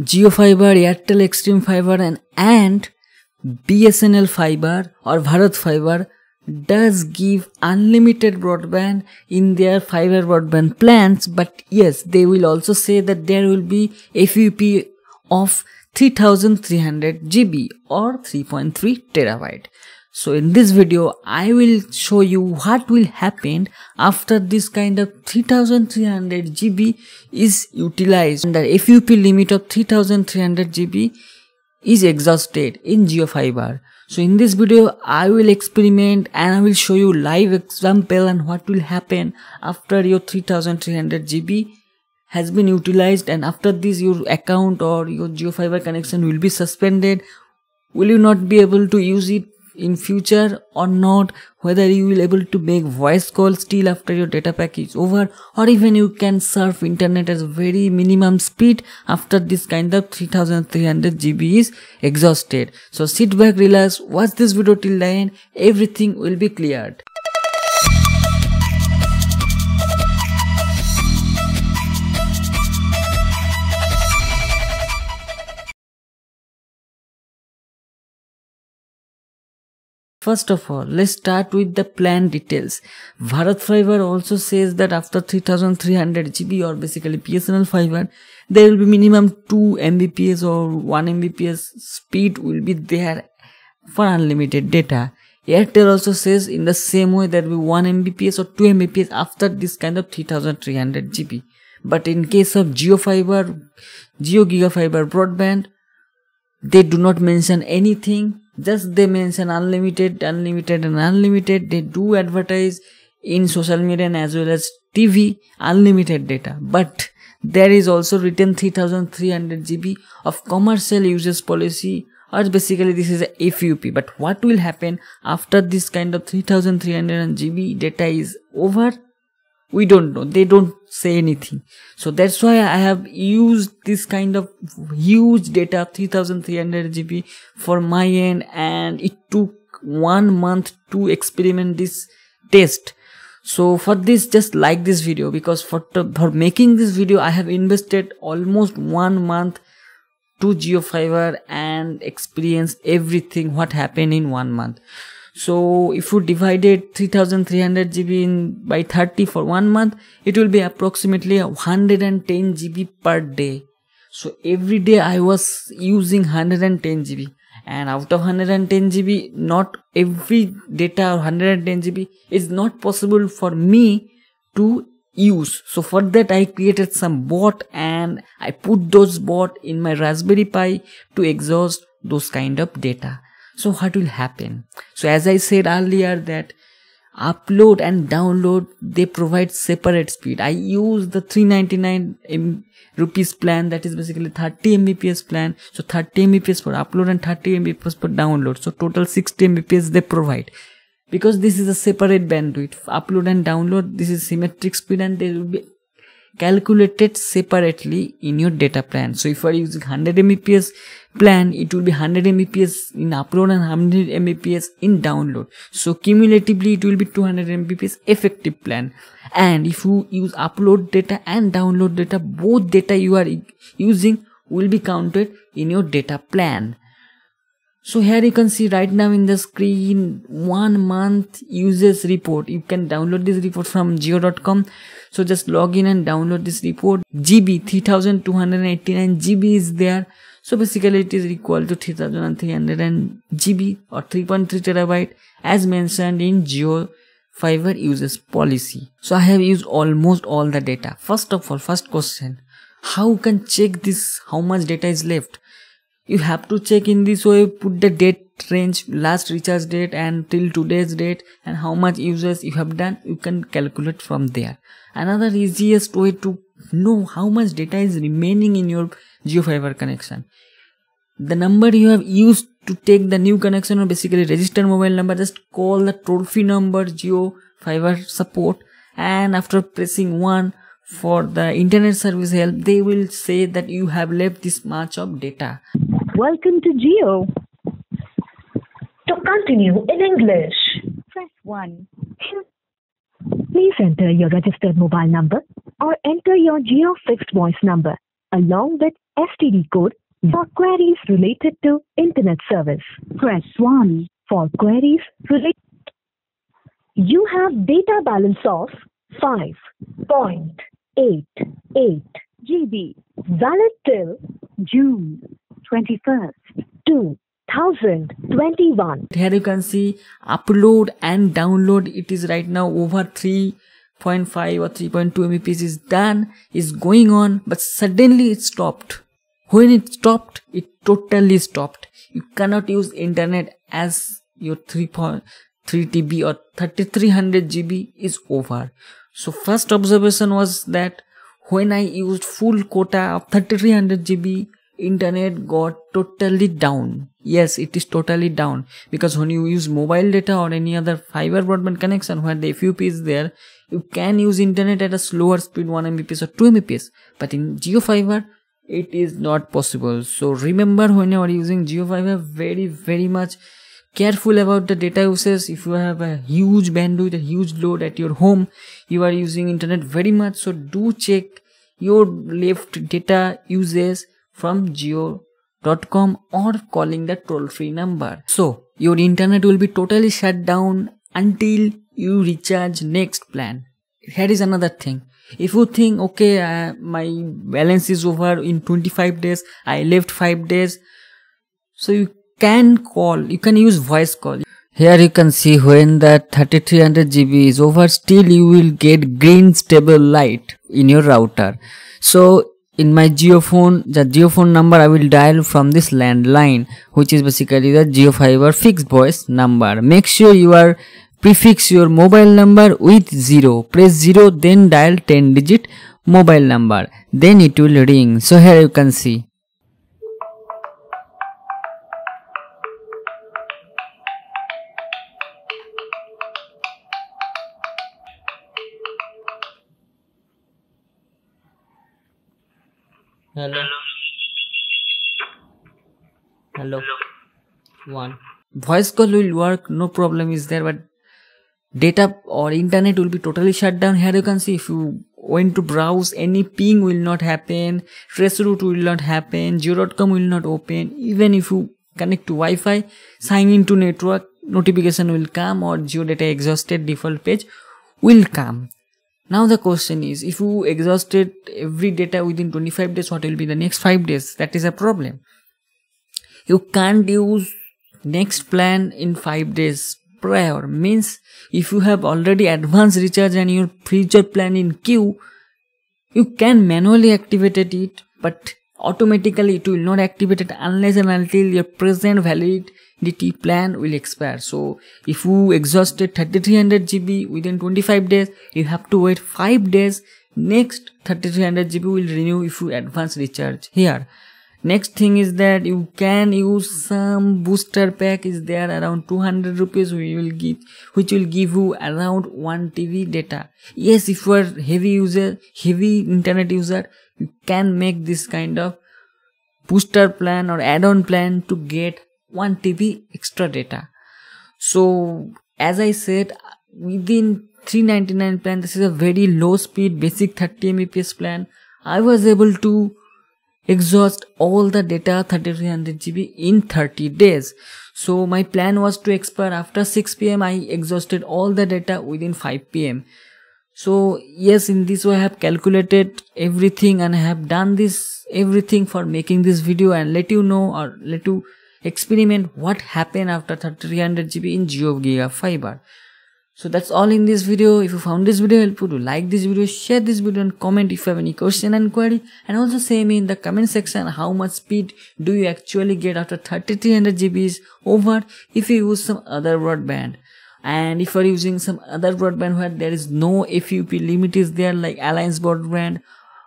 Jio fibre, Airtel extreme fibre and BSNL fibre और Bharat fibre does give unlimited broadband in their fiber broadband plans, but yes, they will also say that there will be FUP of 3300 GB or 3.3 terabyte. So in this video, I will show you what will happen after this kind of 3300 GB is utilized and the FUP limit of 3300 GB is exhausted in Jio Fiber. So in this video, I will experiment and I will show you live example and what will happen after your 3300 GB has been utilized, and after this your account or your Jio Fiber connection will be suspended. Will you not be able to use it in future or not? Whether you will able to make voice calls still after your data pack is over, or even you can surf internet at very minimum speed after this kind of 3300 GB is exhausted. So sit back, relax, watch this video till the end, everything will be cleared. First of all, let's start with the plan details. Bharat Fiber also says that after 3300 GB or basically BSNL fiber, there will be minimum 2 Mbps or 1 Mbps speed will be there for unlimited data. Airtel also says in the same way there will be 1 Mbps or 2 Mbps after this kind of 3300 GB. But in case of Jio Fiber, Jio Giga Fiber broadband, they do not mention anything. Just they mention unlimited. They do advertise in social media and as well as TV unlimited data, but there is also written 3300 GB of commercial users policy, or basically this is a FUP. But what will happen after this kind of 3300 GB data is over? We don't know. They don't say anything. So that's why I have used this kind of huge data, 3300 GB for my end, and it took 1 month to experiment this test. So for this, just like this video, because for making this video, I have invested almost 1 month to Jio Fiber and experienced everything what happened in 1 month. So if you divided 3300 GB by 30 for 1 month, it will be approximately 110 GB per day. So every day I was using 110 GB, and out of 110 GB, not every data or 110 GB is not possible for me to use. So for that I created some bot, and I put those bot in my Raspberry Pi to exhaust those kind of data. So what will happen? So as I said earlier that upload and download, they provide separate speed. I use the 399 rupees plan, that is basically 30 Mbps plan. So 30 Mbps for upload and 30 Mbps for download. So total 60 Mbps they provide, because this is a separate bandwidth. Upload and download, this is symmetric speed, and they will be calculated separately in your data plan. So if you are using 100 Mbps plan, it will be 100 Mbps in upload and 100 Mbps in download. So cumulatively it will be 200 Mbps effective plan. And if you use upload data and download data, both data you are using will be counted in your data plan. So here you can see right now in the screen 1 month users report. You can download this report from jio.com. So just log in and download this report. GB 3289 GB is there. So basically it is equal to 3300 GB or 3.3 terabyte as mentioned in Jio Fiber users policy. So I have used almost all the data. First of all, first question, how can check this how much data is left? You have to check in this way, put the date range, last recharge date and till today's date, and how much uses you have done, you can calculate from there. Another easiest way to know how much data is remaining in your Jio Fiber connection, the number you have used to take the new connection or basically register mobile number, just call the toll free number Jio Fiber support, and after pressing 1 for the internet service help, they will say that you have left this much of data. Welcome to Jio. To continue in English, press 1. Please enter your registered mobile number or enter your Jio fixed voice number. along with FTD code for queries related to internet service. Press 1 for queries related. You have data balance of 5.88 GB valid till June 21st, 2021. Here you can see upload and download. It is right now over 3.5 or 3.2 Mbps is done, is going on, but suddenly it stopped. When it stopped, it totally stopped. You cannot use internet as your 3.3 TB or 3300 GB is over. So first observation was that when I used full quota of 3300 GB, internet got totally down. Yes, it is totally down, because when you use mobile data or any other fiber broadband connection where the FUP is there, you can use internet at a slower speed, 1 Mbps or 2 Mbps. But in Jio Fiber, it is not possible. So remember, when you are using Jio Fiber, very much careful about the data uses. If you have a huge bandwidth, a huge load at your home, you are using internet very much. So do check your left data uses from jio.com or calling the toll-free number. So your internet will be totally shut down until you recharge next plan. Here is another thing. If you think, okay, my balance is over in 25 days, I left 5 days. So you can call, you can use voice call. Here you can see when that 3300 GB is over, still you will get green stable light in your router. So in my Jio Phone, the Jio Phone number I will dial from this landline, which is basically the Jio Fiber fixed voice number. Make sure you are prefix your mobile number with 0. Press 0, then dial 10-digit mobile number. Then it will ring. So here you can see. Hello. Hello. One. Voice call will work, no problem is there, but data or internet will be totally shut down. Here you can see, if you went to browse, any ping will not happen, trace route will not happen, jio.com will not open. Even if you connect to Wi-Fi, sign into network, notification will come or Jio data exhausted default page will come. Now the question is, if you exhausted every data within 25 days, what will be the next 5 days? That is a problem. You can't use next plan in 5 days prior. Means if you have already advanced recharge and your future plan in queue, you can manually activate it, but automatically it will not activate it unless and until your present validity plan will expire. So if you exhausted 3300 GB within 25 days, you have to wait 5 days. Next 3300 GB will renew if you advance recharge here. Next thing is that you can use some booster pack is there around 200 rupees which will give you around 1 TB data. Yes, if you are heavy internet user, you can make this kind of booster plan or add-on plan to get 1 TB extra data. So as I said, within 399 plan, this is a very low speed basic 30 Mbps plan. I was able to exhaust all the data 3300 GB in 30 days. So my plan was to expire after 6 PM. I exhausted all the data within 5 PM. So yes, in this way I have calculated everything and I have done this everything for making this video and let you know or let you experiment what happened after 3300 GB in Jio Giga Fiber. So that's all in this video. If you found this video helpful, do like this video, share this video and comment if you have any question and query, and also say me in the comment section how much speed do you actually get after 3300 GB is over if you use some other broadband. And if you are using some other broadband where there is no FUP limit is there, like Alliance broadband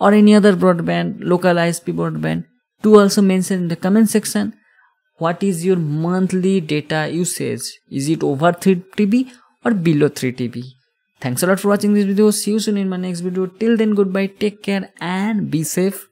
or any other broadband, local ISP broadband, do also mention in the comment section what is your monthly data usage. Is it over 3 TB? Or below 3 TB. Thanks a lot for watching this video. See you soon in my next video. Till then, goodbye, take care and be safe.